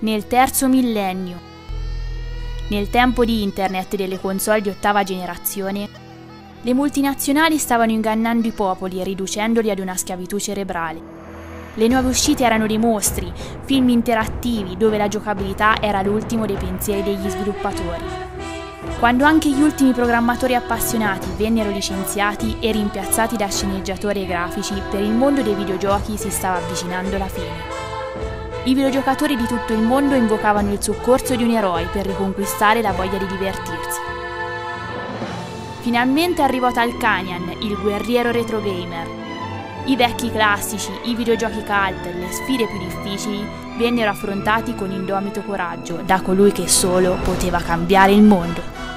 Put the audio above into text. nel terzo millennio. Nel tempo di internet e delle console di ottava generazione, le multinazionali stavano ingannando i popoli e riducendoli ad una schiavitù cerebrale. Le nuove uscite erano dei mostri, film interattivi dove la giocabilità era l'ultimo dei pensieri degli sviluppatori. Quando anche gli ultimi programmatori appassionati vennero licenziati e rimpiazzati da sceneggiatori e grafici, per il mondo dei videogiochi si stava avvicinando la fine. I videogiocatori di tutto il mondo invocavano il soccorso di un eroe per riconquistare la voglia di divertirsi. Finalmente arrivò Talkanian, il guerriero retrogamer. I vecchi classici, i videogiochi cult, le sfide più difficili vennero affrontati con indomito coraggio da colui che solo poteva cambiare il mondo.